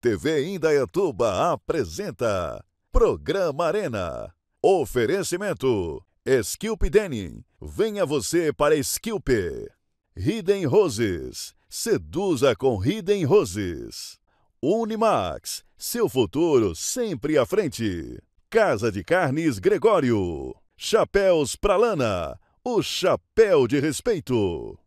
TV Indaiatuba apresenta Programa Arena. Oferecimento Skilp Denim. Venha você para Skilp. Hidden Roses. Seduza com Hidden Roses. Unimax. Seu futuro sempre à frente. Casa de Carnes Gregório. Chapéus Pralana. O chapéu de respeito.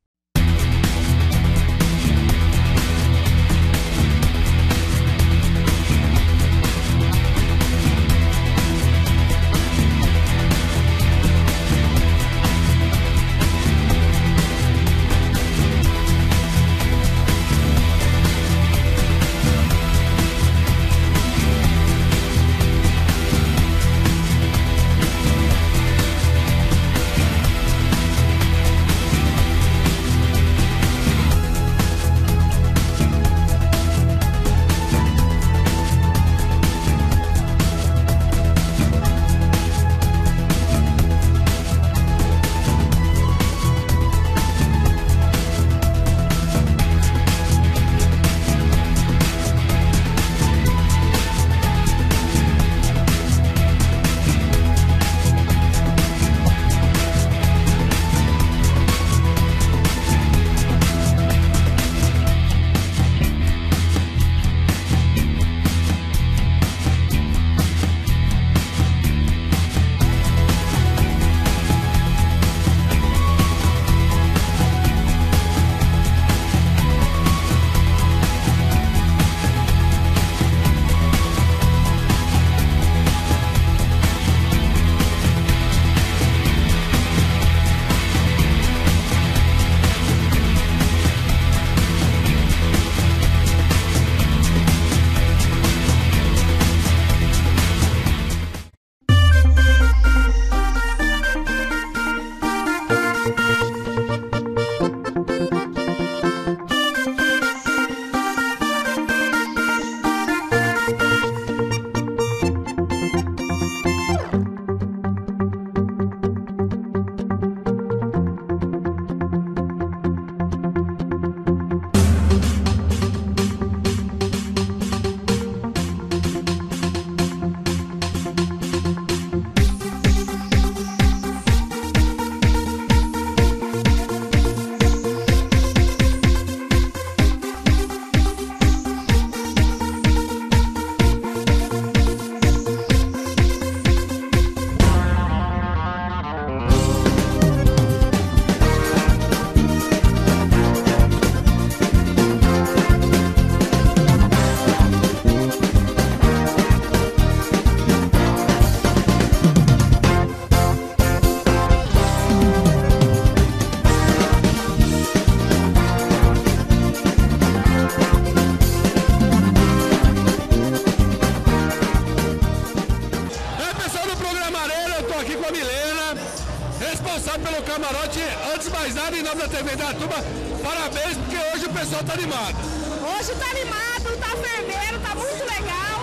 Parabéns, porque hoje o pessoal tá animado. Hoje tá animado, tá fervendo, tá muito legal.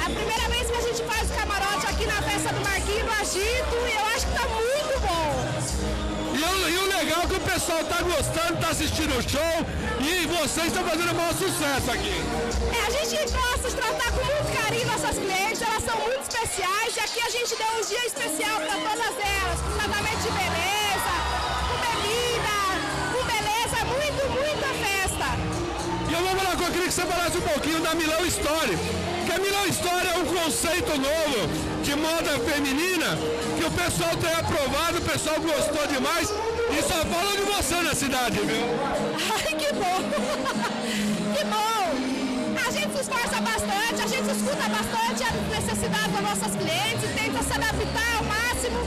É a primeira vez que a gente faz o camarote aqui na festa do Marquinho do Agito e eu acho que tá muito bom. E o legal é que o pessoal tá gostando, tá assistindo o show e vocês estão fazendo o maior sucesso aqui. É, a gente gosta de tratar com muito carinho nossas clientes, elas são muito especiais e aqui a gente deu um dia especial pra todas elas, com tratamento de beleza. Muita festa! E eu vou falar com você, eu queria que você falasse um pouquinho da Milão História. Porque a Milão História é um conceito novo de moda feminina que o pessoal tem aprovado, o pessoal gostou demais e só falam de você na cidade, viu? Ai, que bom! Que bom! A gente se esforça bastante, a gente escuta bastante as necessidades das nossas clientes e tenta se adaptar ao máximo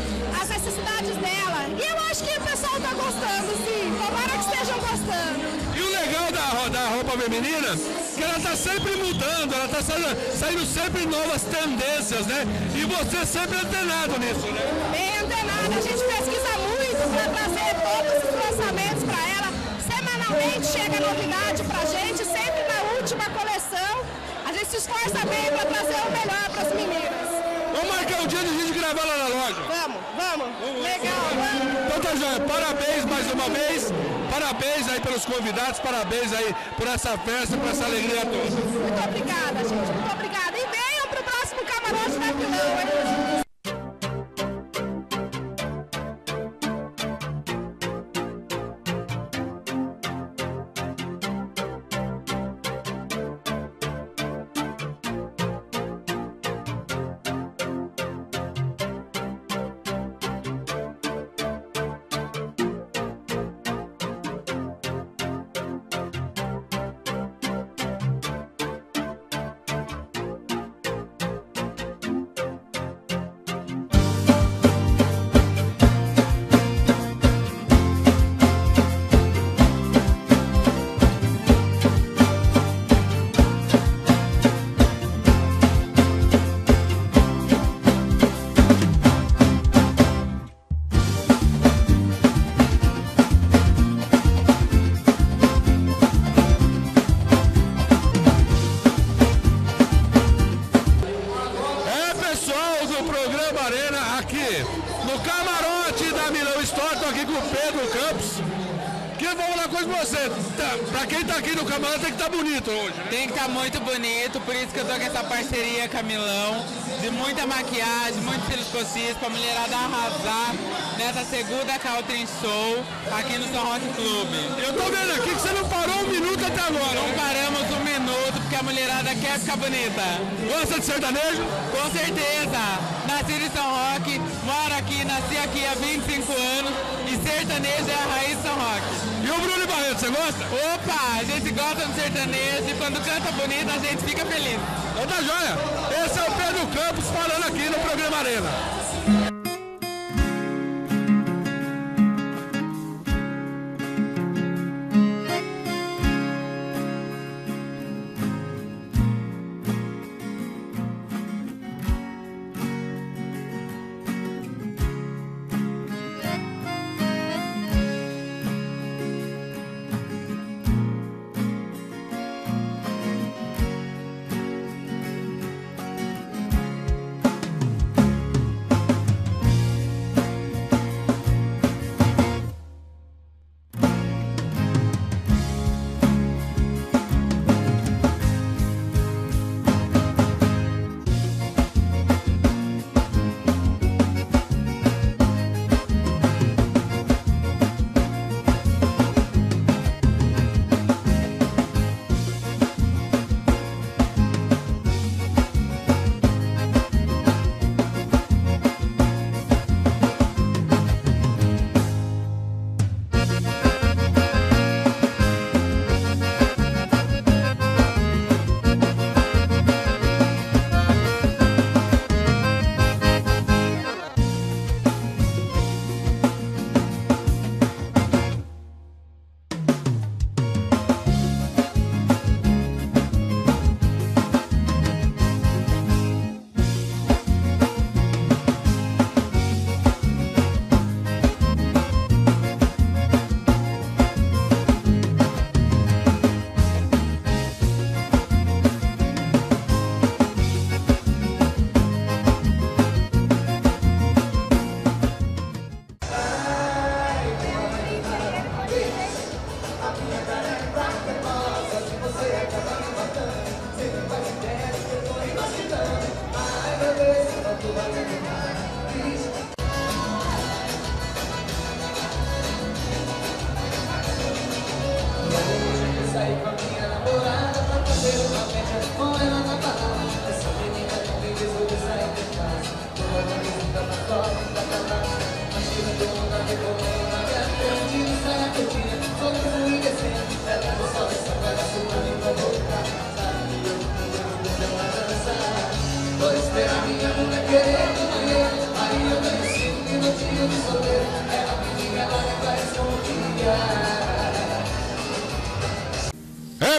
às necessidades dela. E eu acho que o pessoal está gostando, sim. Tomara que estejam gostando. E o legal da roupa feminina é que ela tá sempre mudando, ela tá saindo sempre novas tendências, né? E você sempre antenado nisso, né? Bem antenado, a gente pesquisa muito para trazer todos os lançamentos para ela. Semanalmente chega novidade pra gente, sempre na última coleção. A gente se esforça bem para trazer o melhor para as meninas. Vamos marcar um dia de a gente gravar lá na loja. Vamos. Legal, vamos. Então tá, joia. Parabéns mais uma vez. Parabéns aí pelos convidados, parabéns aí por essa festa, por essa alegria toda. Muito obrigada. vou falar uma coisa pra você. Pra quem tá aqui no camarada tem que estar bonito hoje, né? Tem que estar muito bonito, por isso que eu tô com essa parceria com a Milão, de muita maquiagem, muito silicocista, pra mulherada arrasar nessa segunda Caltrin Show aqui no São Roque Clube. Eu tô vendo aqui que você não parou um minuto até agora. Não paramos um minuto, porque a mulherada quer ficar bonita. Gosta de sertanejo? Com certeza. Nasci em São Roque, moro aqui, nasci aqui há 25 anos e sertanejo é a raiz de São Roque. E o Bruno Barreto, você gosta? Opa, a gente gosta do sertanejo e quando canta bonito a gente fica feliz. Então tá joia. Esse é o Pedro Campos falando aqui no Programa Arena.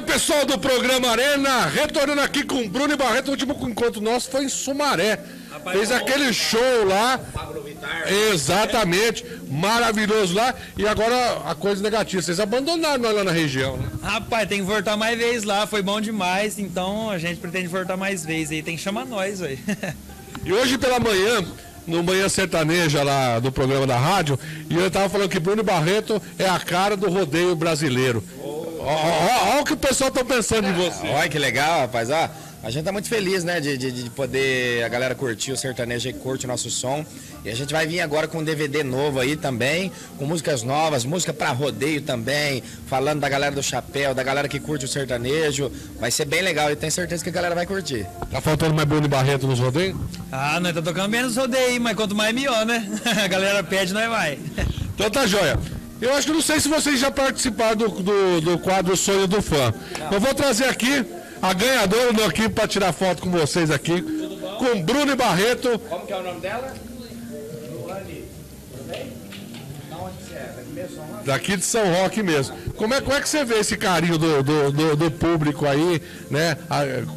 Pessoal do Programa Arena, retornando aqui com o Bruno Barreto. O último encontro nosso foi em Sumaré. Rapaz, fez aquele show lá. Exatamente. Maravilhoso lá. E agora a coisa negativa, vocês abandonaram lá na região, né? Rapaz, tem que voltar mais vezes lá, foi bom demais. Então a gente pretende voltar mais vezes aí, tem que chamar nós aí. E hoje pela manhã, no Manhã Sertaneja lá do programa da rádio, e eu tava falando que Bruno Barreto é a cara do rodeio brasileiro. Olha o que o pessoal tá pensando de você. Olha que legal, rapaz. Ó, a gente tá muito feliz, né, de poder a galera curtir o sertanejo e curte o nosso som. E a gente vai vir agora com um DVD novo aí também, com músicas novas, música pra rodeio também, falando da galera do chapéu, da galera que curte o sertanejo. Vai ser bem legal e tenho certeza que a galera vai curtir. Tá faltando mais Bruno Barreto nos rodeios? Ah, nós tá tocando menos rodeio, mas quanto mais melhor, né? A galera pede, nós vai. Então tá joia. Eu acho que não sei se vocês já participaram do quadro Sonho do Fã. Eu vou trazer aqui a ganhadora do aqui para tirar foto com vocês aqui, com Bruno Barreto. Como que é o nome dela? Luane. Tudo bem? Da onde você é? Daqui mesmo, São Roque? Daqui de São Roque mesmo. Como é que você vê esse carinho do público aí, né?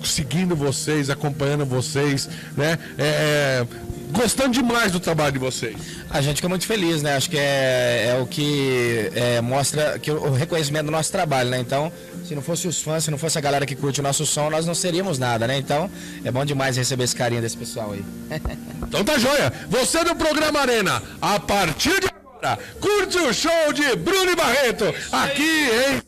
Seguindo vocês, acompanhando vocês, né? Gostando demais do trabalho de vocês. A gente fica muito feliz, né? Acho que é o que mostra que o reconhecimento do nosso trabalho, né? Então, se não fosse os fãs, se não fosse a galera que curte o nosso som, nós não seríamos nada, né? Então, é bom demais receber esse carinho desse pessoal aí. Então tá joia. Você no Programa Arena, a partir de... Pralana. Curte o show de Bruno Barreto aqui, hein?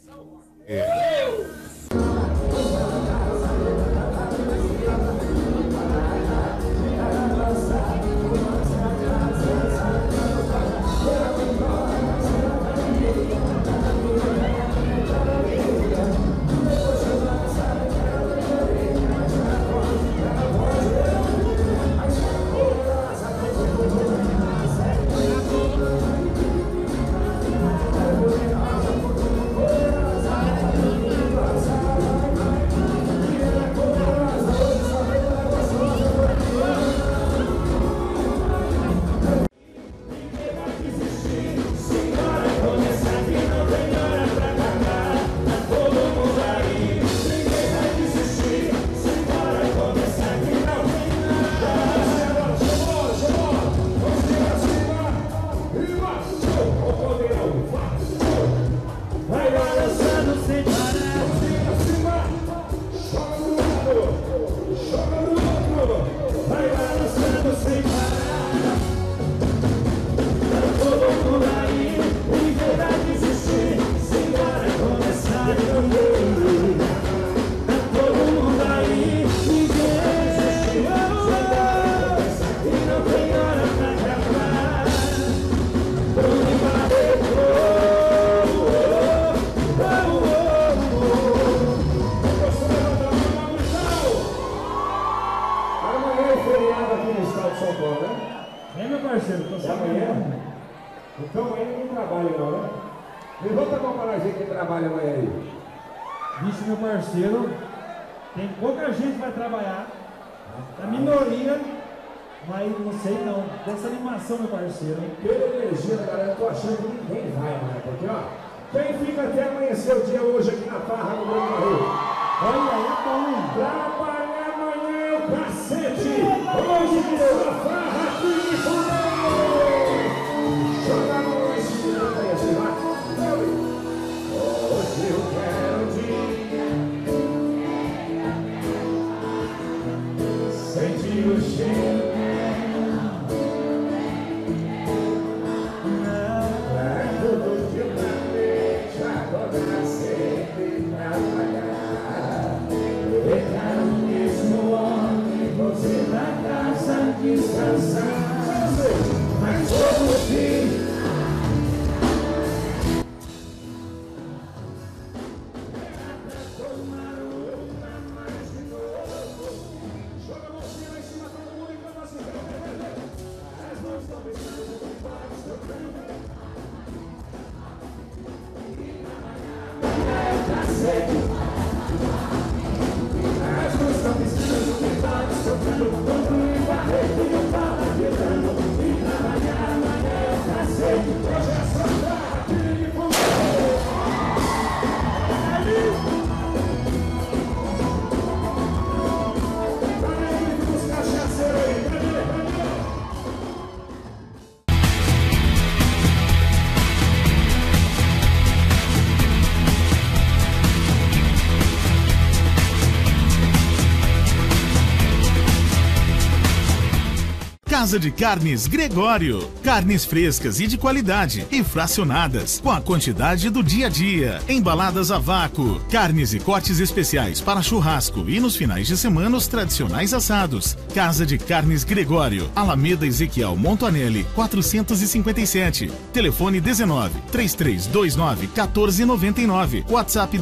Casa de Carnes Gregório. Carnes frescas e de qualidade e fracionadas com a quantidade do dia a dia. Embaladas a vácuo, carnes e cortes especiais para churrasco e nos finais de semana os tradicionais assados. Casa de Carnes Gregório, Alameda Ezequiel Montanelli, 457. Telefone 19-3329-1499. WhatsApp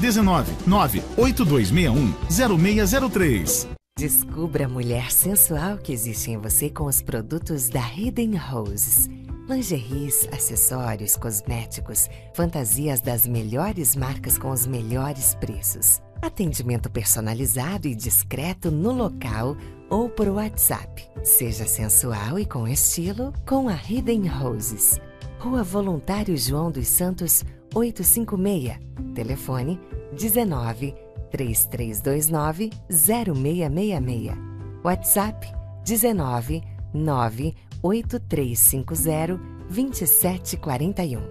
19-98261-0603. Descubra a mulher sensual que existe em você com os produtos da Hidden Roses. Lingeries, acessórios, cosméticos, fantasias das melhores marcas com os melhores preços. Atendimento personalizado e discreto no local ou por WhatsApp. Seja sensual e com estilo com a Hidden Roses. Rua Voluntário João dos Santos, 856. Telefone 19-3329-0666. WhatsApp 19-98350-2741.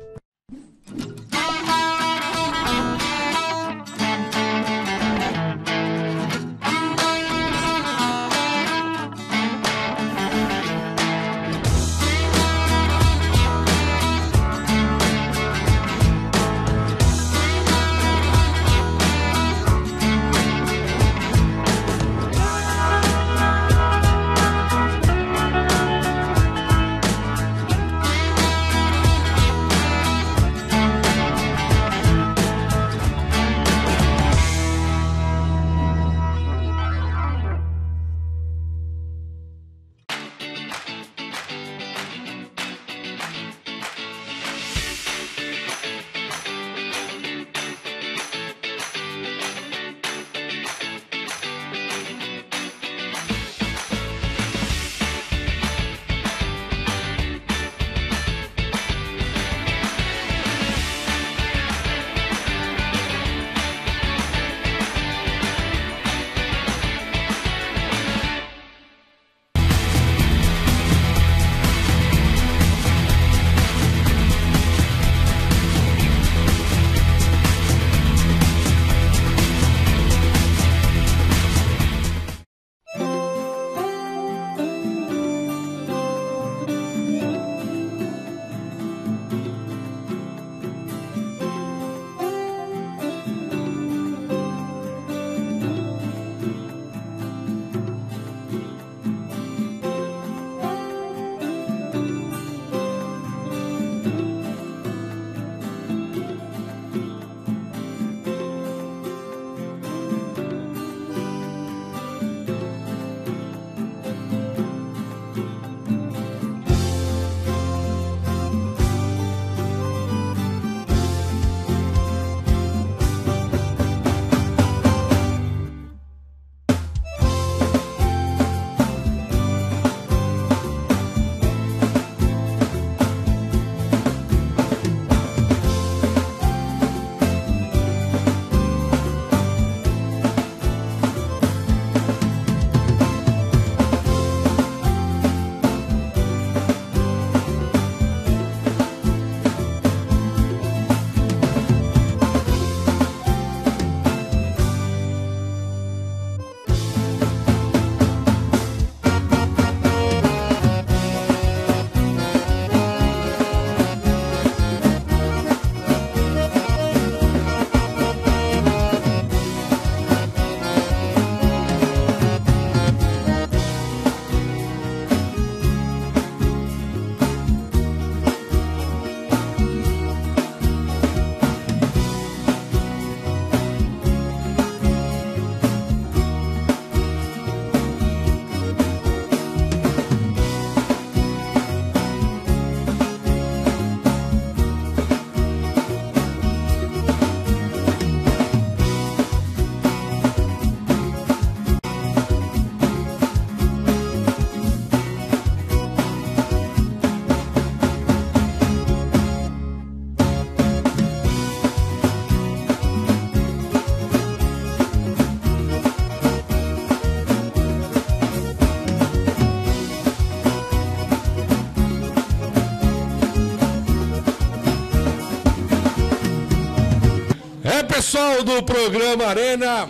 pessoal do Programa Arena,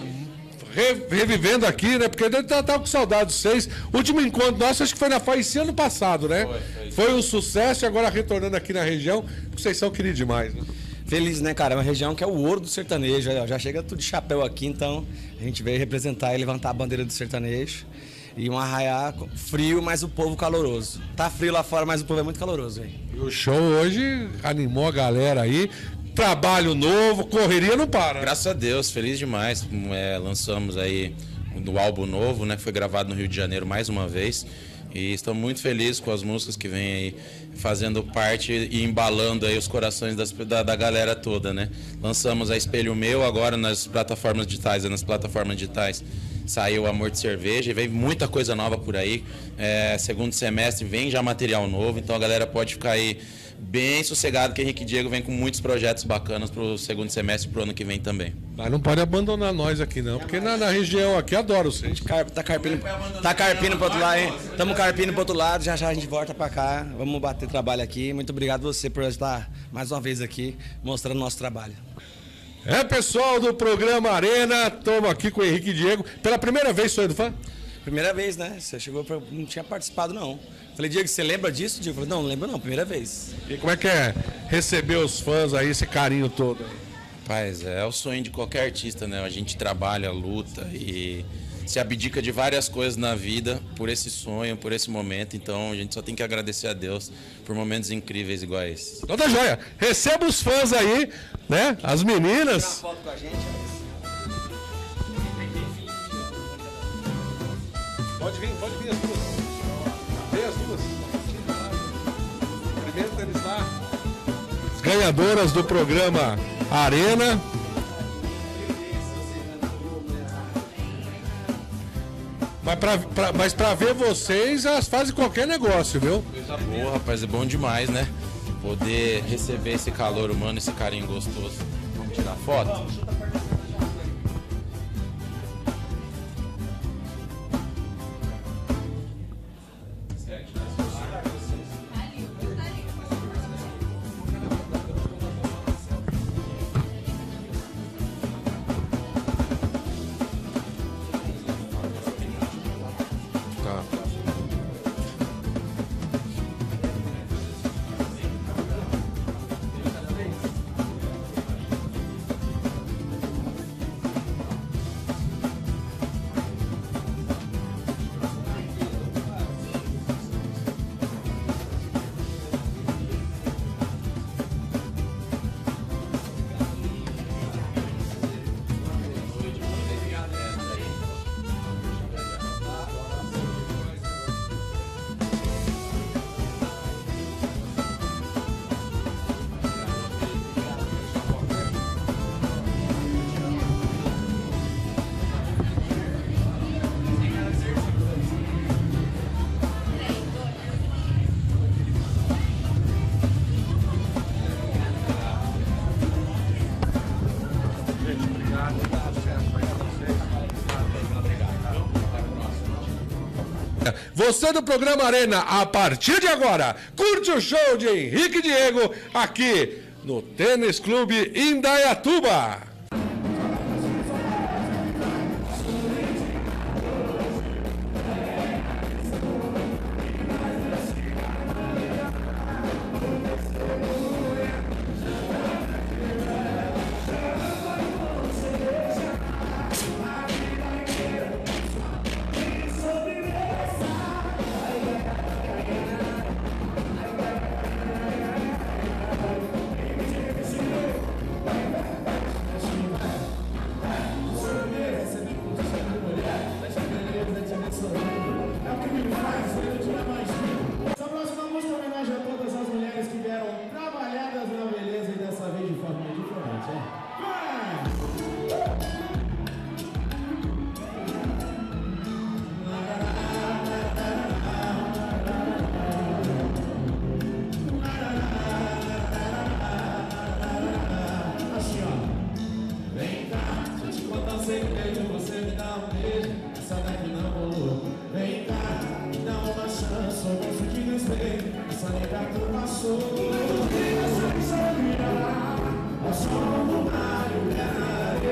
revivendo aqui, né? Porque eu tava com saudade de vocês. O último encontro nosso, acho que foi na FAICI ano passado, né? Foi um sucesso e agora retornando aqui na região. Vocês são queridos demais, né? Feliz, né, cara? É uma região que é o ouro do sertanejo. Já chega tudo de chapéu aqui, então a gente veio representar e levantar a bandeira do sertanejo. E um arraiá frio, mas o povo caloroso. Tá frio lá fora, mas o povo é muito caloroso, hein? E o show hoje animou a galera aí. Trabalho novo, correria não para. Graças a Deus, feliz demais. Lançamos aí um álbum novo, né? Foi gravado no Rio de Janeiro mais uma vez. E estou muito feliz com as músicas que vêm aí fazendo parte e embalando aí os corações da galera toda, né? Lançamos a Espelho Meu agora nas plataformas digitais. Saiu Amor de Cerveja e vem muita coisa nova por aí. Segundo semestre vem já material novo, então a galera pode ficar aí bem sossegado que Henrique e Diego vem com muitos projetos bacanas para o segundo semestre e para o ano que vem também. Mas não pode abandonar nós aqui não, porque na região aqui adoro vocês. Tá carpindo para outro lado, hein? Estamos carpindo para outro lado, já já a gente volta para cá, vamos bater trabalho aqui. Muito obrigado você por estar mais uma vez aqui mostrando o nosso trabalho. Pessoal do Programa Arena, estamos aqui com o Henrique e Diego. Pela primeira vez, Sonho do Fã? Primeira vez, né? Você chegou, não tinha participado, não. Falei, Diego, você lembra disso? Diego falou, não lembro não, primeira vez. E como é que é receber os fãs aí, esse carinho todo? Rapaz, é o sonho de qualquer artista, né? A gente trabalha, luta e se abdica de várias coisas na vida por esse sonho, por esse momento. Então a gente só tem que agradecer a Deus por momentos incríveis iguais. Toda jóia. Receba os fãs aí, né? As meninas. Tirar uma foto com a gente, pode vir as duas. Vem as duas. Primeiro tênis lá. Ganhadoras do Programa Arena. Mas pra ver vocês, elas fazem qualquer negócio, viu? Coisa boa, rapaz, é bom demais, né? Poder receber esse calor humano, esse carinho gostoso. Vamos tirar foto? Você do Programa Arena, a partir de agora, curte o show de Henrique e Diego aqui no Tênis Clube Indaiatuba. Passou, eu só não vou mais olhar.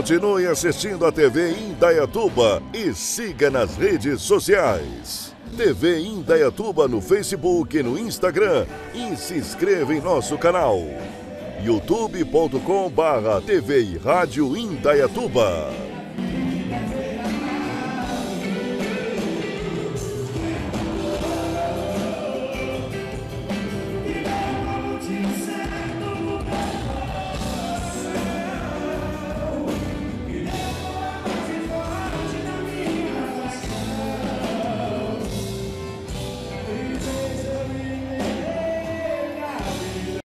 Continue assistindo a TV Indaiatuba e siga nas redes sociais. TV Indaiatuba no Facebook e no Instagram. E se inscreva em nosso canal. youtube.com/TV e Rádio Indaiatuba.